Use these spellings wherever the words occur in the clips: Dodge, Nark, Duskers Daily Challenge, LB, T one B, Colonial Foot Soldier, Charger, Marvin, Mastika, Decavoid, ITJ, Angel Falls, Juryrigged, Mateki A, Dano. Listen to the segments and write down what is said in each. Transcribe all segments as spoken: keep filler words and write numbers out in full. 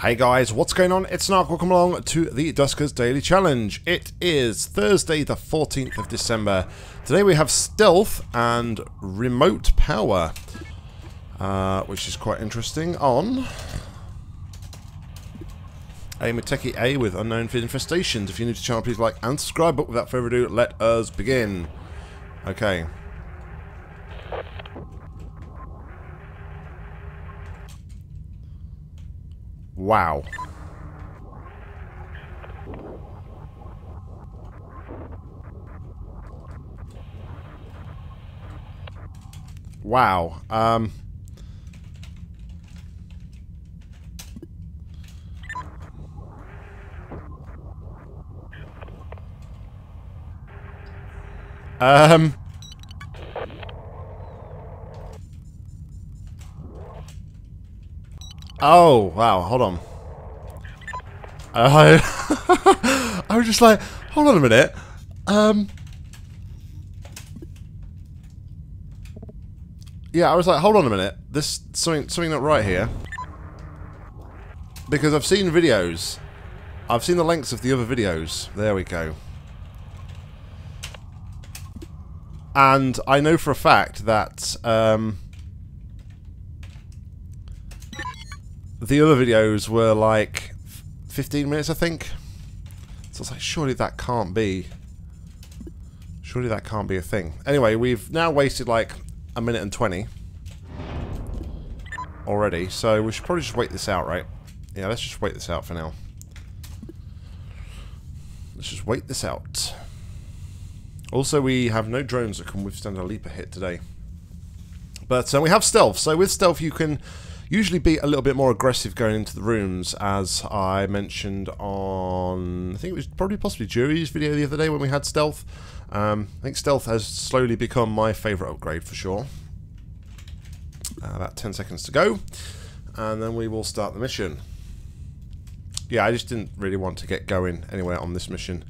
Hey guys, what's going on? It's Nark. Welcome along to the Duskers Daily Challenge. It is Thursday the fourteenth of December. Today we have stealth and remote power, uh, which is quite interesting, on a Mateki A with unknown infestations. If you're new to the channel, please like and subscribe, but without further ado, let us begin. Okay. Wow. Wow. Um. Um. Oh, wow, hold on. Uh, I, I was just like, hold on a minute. Um, yeah, I was like, hold on a minute. This, something, something not right here. Because I've seen videos. I've seen the lengths of the other videos. There we go. And I know for a fact that, um... the other videos were like fifteen minutes, I think. So I was like, surely that can't be. Surely that can't be a thing. Anyway, we've now wasted like a minute and twenty already. So we should probably just wait this out, right? Yeah, let's just wait this out for now. Let's just wait this out. Also, we have no drones that can withstand a leaper hit today. But uh, we have stealth. So with stealth, you can usually be a little bit more aggressive going into the rooms, as I mentioned on, I think it was probably possibly Jury's video the other day when we had stealth. Um, I think stealth has slowly become my favourite upgrade for sure. Uh, about ten seconds to go, and then we will start the mission. Yeah, I just didn't really want to get going anywhere on this mission.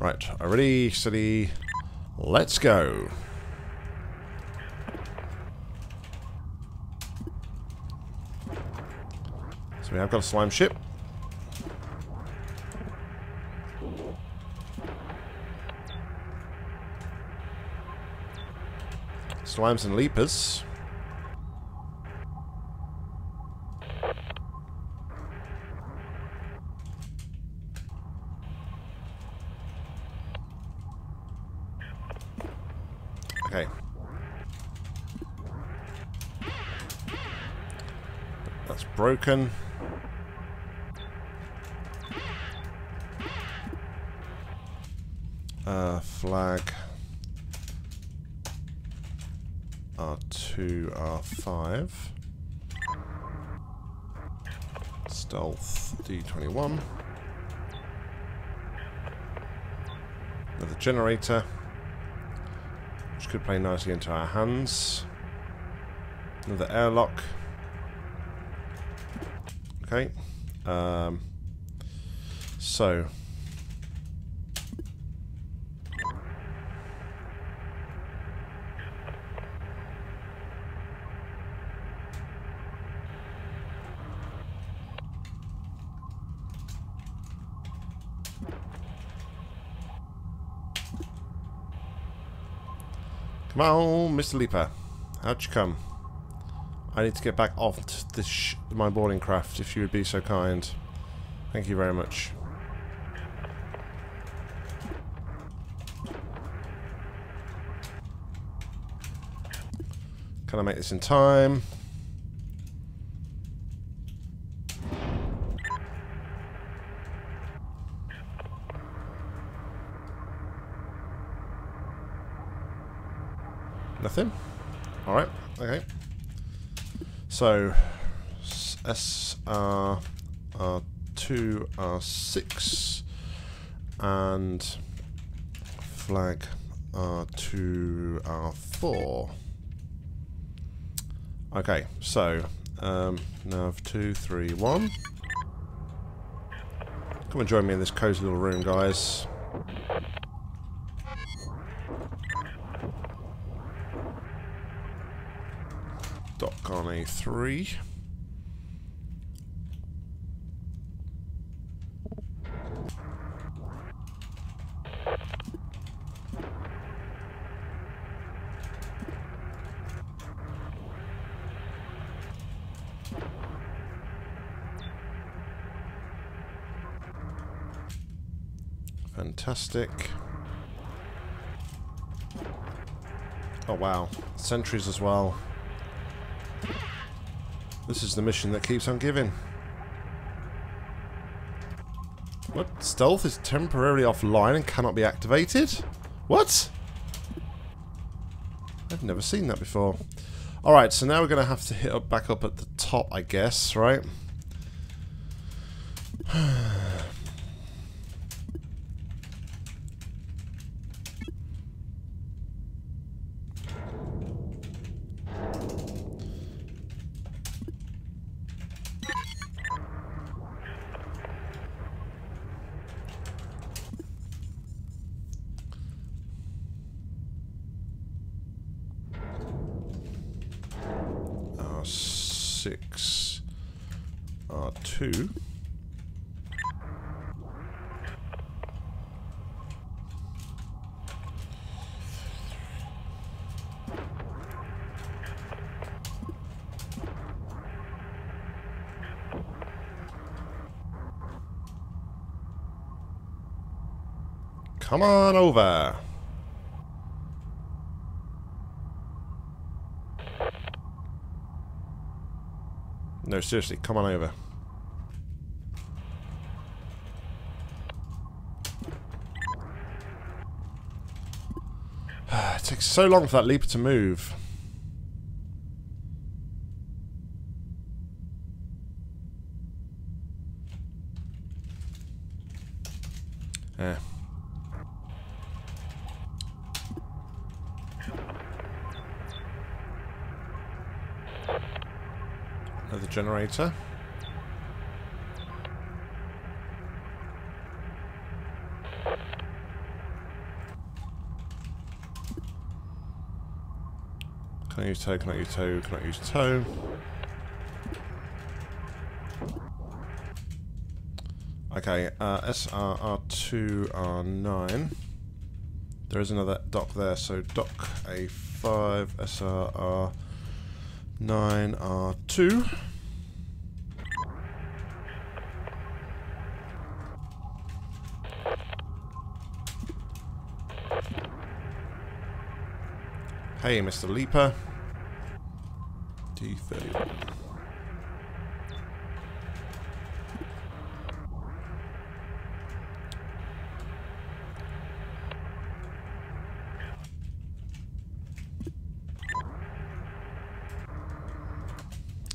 Right, ready, steady, let's go. So we have got a slime ship. Slimes and leapers. Okay. That's broken. Uh, flag R two R five, stealth D twenty-one, another generator, which could play nicely into our hands, another airlock. Okay, um, so well, Mister Leaper, how'd you come? I need to get back off to this sh my boarding craft, if you would be so kind. Thank you very much. Can I make this in time? Nothing. All right. Okay. So S R R two R six and flag R two R four. Okay. So um, nav two three one. Come and join me in this cozy little room, guys. Dock on A three. Fantastic. Oh wow, sentries as well. This is the mission that keeps on giving. What? Stealth is temporarily offline and cannot be activated? What? I've never seen that before. Alright, so now we're going to have to hit up back up at the top, I guess, right? R six, R two. Come on over. No, seriously, come on over. It takes so long for that leaper to move. Eh. Another generator. Can I use toe? Can I use toe? Can I use toe? Okay, uh, S R R two R nine. There is another dock there, so dock A five, S R R. nine R two. Hey, Mister Leaper. D thirty-one.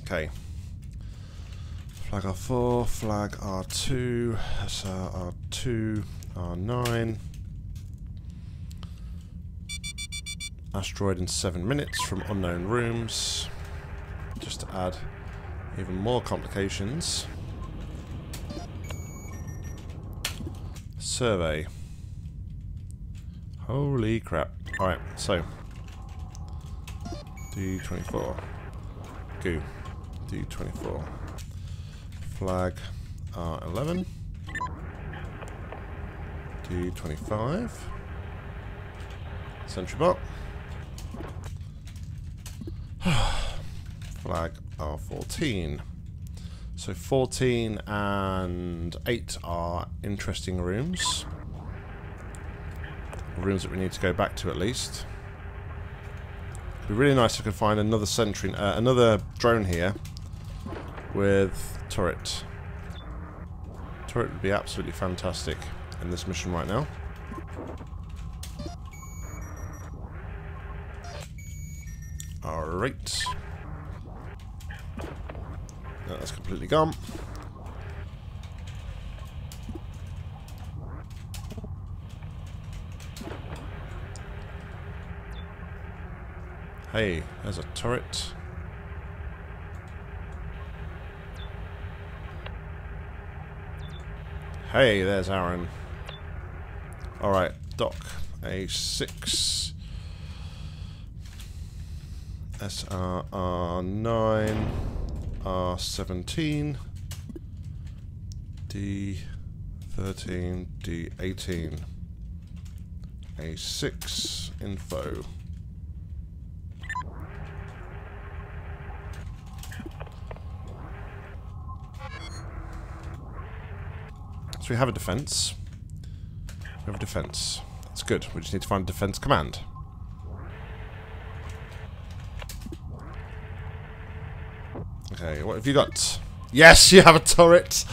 Okay. Flag R four, flag R two, S R R two, R nine. Asteroid in seven minutes from unknown rooms. Just to add even more complications. Survey. Holy crap. Alright, so. D twenty-four. Goo. D twenty-four. Flag R eleven. D twenty-five. Sentry bot. Flag R fourteen. So fourteen and eight are interesting rooms. Rooms that we need to go back to at least. It'd be really nice if I could find another sentry, uh, another drone here. With turret. Turret would be absolutely fantastic in this mission right now. Alright. No, that's completely gone. Hey, there's a turret. Hey, there's Aaron. Alright, dock A six. S R R nine. R seventeen. D thirteen. D eighteen. A six. Info. So we have a defense. We have a defense. That's good. We just need to find a defense command. Okay, what have you got? Yes, you have a turret!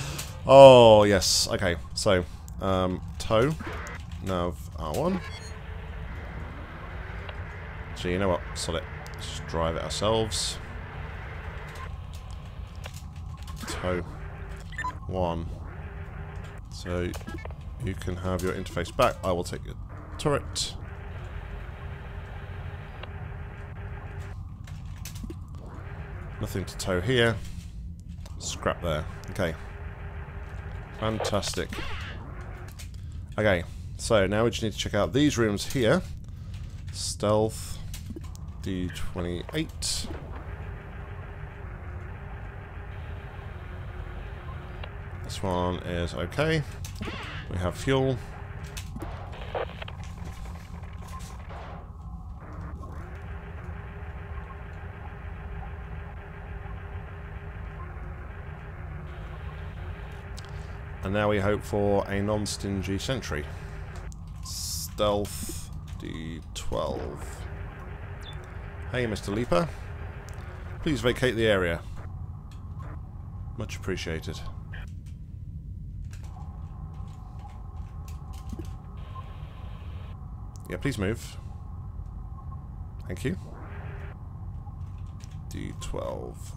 Oh, yes. Okay, so, um, tow. Nav R one. So, you know what? Solid. Let's just drive it ourselves. Tow. One. So, you can have your interface back. I will take your turret. Nothing to tow here. Scrap there. Okay. Fantastic. Okay. So now we just need to check out these rooms here. Stealth. D twenty-eight. This one is okay. We have fuel. And now we hope for a non-stingy sentry. Stealth D twelve. Hey, Mister Leaper. Please vacate the area. Much appreciated. Yeah, please move. Thank you. D twelve.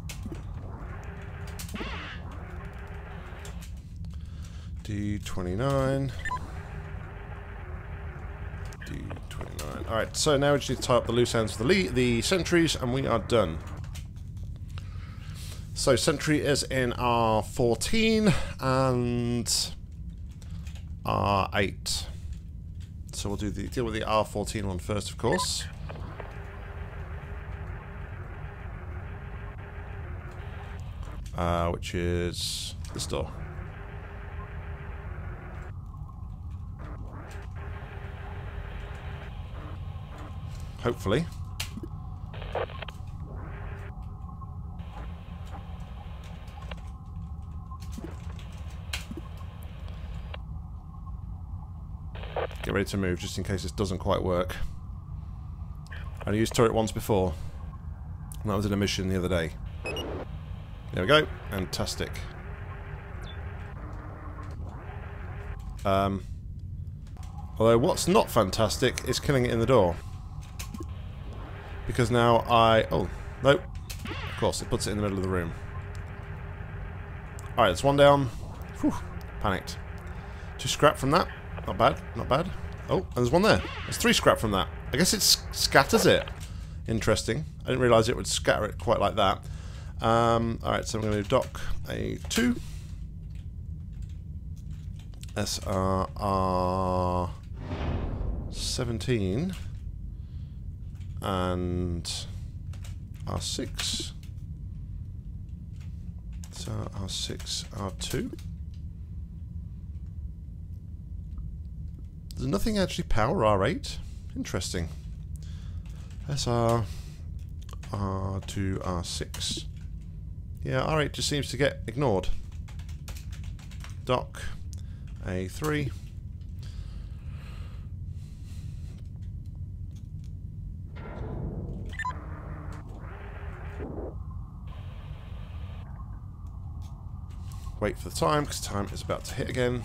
D twenty-nine. D twenty-nine. Alright, so now we just need to tie up the loose ends for the, the sentries, and we are done. So, sentry is in R fourteen and R eight. So we'll do the deal with the R fourteen one first, of course. Uh, which is this door. Hopefully. Get ready to move, just in case this doesn't quite work. I used turret once before. And that was in a mission the other day. There we go. Fantastic. Um, although what's not fantastic is killing it in the door. Because now I... Oh, nope. Of course, it puts it in the middle of the room. Alright, that's one down. Whew, panicked. Two scrap from that. Not bad, not bad. Oh, and there's one there. There's three scrap from that. I guess it scatters it. Interesting. I didn't realise it would scatter it quite like that. Um, Alright, so I'm going to do dock A two. S R R seventeen. And R six, so R six, R two. Does nothing actually power R eight? Interesting. S R, R two, R six. Yeah, R eight just seems to get ignored. Dock, A three. Wait for the time, because time is about to hit again.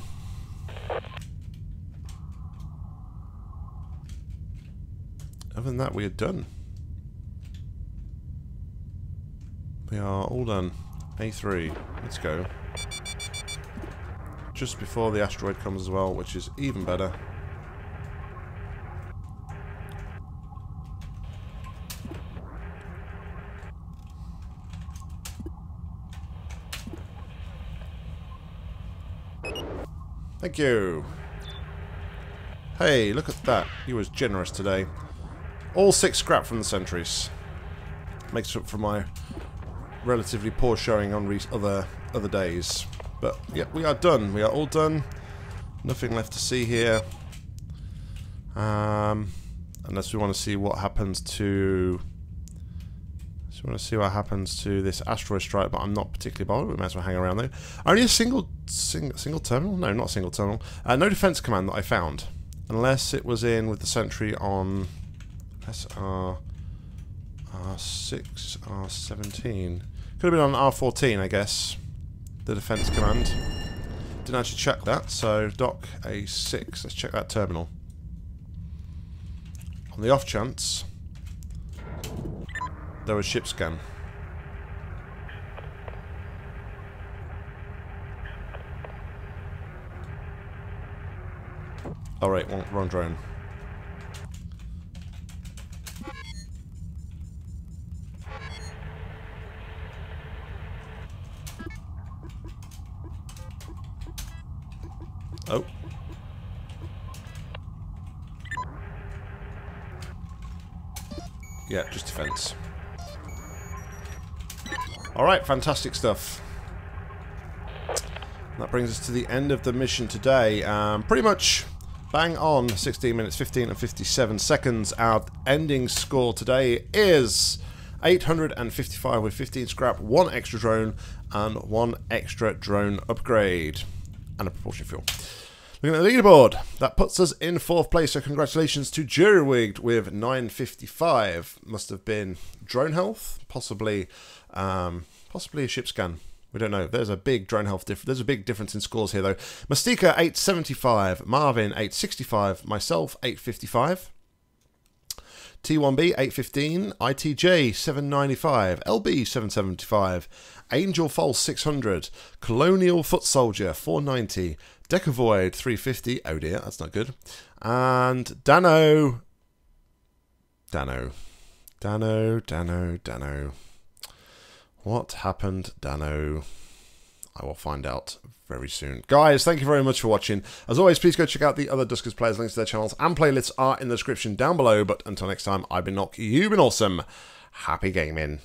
Other than that, we are done. We are all done. A three. Let's go. Just before the asteroid comes as well, which is even better. Thank you. Hey, look at that. He was generous today. All six scrap from the sentries. Makes up for my relatively poor showing on re other other days. But yeah, we are done. We are all done. Nothing left to see here. Um, unless we want to see what happens to. So we want to see what happens to this asteroid strike, but I'm not particularly bothered. We might as well hang around though. Only a single, sing, single terminal? No, not a single terminal. Uh, no defense command that I found. Unless it was in with the sentry on S R, R six, R seventeen. Could have been on R fourteen, I guess. The defense command. Didn't actually check that, so dock A six. Let's check that terminal. On the off chance, there was ship scan. All right, wrong, wrong drone. Oh. Yeah, just defense. Alright, fantastic stuff. That brings us to the end of the mission today. Um, pretty much bang on sixteen minutes, fifteen and fifty-seven seconds. Our ending score today is eight hundred fifty-five with fifteen scrap, one extra drone, and one extra drone upgrade. And a propulsion fuel. Looking at the leaderboard, that puts us in fourth place, so congratulations to Juryrigged with nine fifty-five. Must have been drone health, possibly um, possibly a ship scan. We don't know. There's a big drone health difference. There's a big difference in scores here, though. Mastika, eight seventy-five. Marvin, eight sixty-five. Myself, eight fifty-five. T one B, eight fifteen. I T J, seven ninety-five. L B, seven seventy-five. Angel Falls, six hundred. Colonial Foot Soldier, four ninety. Decavoid, three fifty. Oh dear, that's not good. And Dano. Dano. Dano, Dano, Dano. What happened, Dano? I will find out very soon. Guys, thank you very much for watching. As always, please go check out the other Duskers players. Links to their channels and playlists are in the description down below. But until next time, I've been Nark, you've been awesome. Happy gaming.